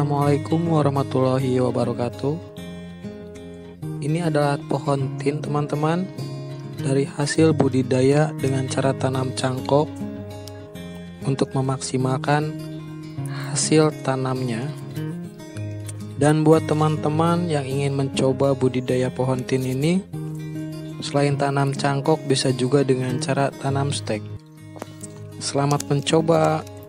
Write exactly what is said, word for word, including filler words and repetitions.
Assalamualaikum warahmatullahi wabarakatuh. Ini adalah pohon tin, teman-teman, dari hasil budidaya dengan cara tanam cangkok untuk memaksimalkan hasil tanamnya. Dan buat teman-teman yang ingin mencoba budidaya pohon tin ini, selain tanam cangkok bisa juga dengan cara tanam stek. Selamat mencoba.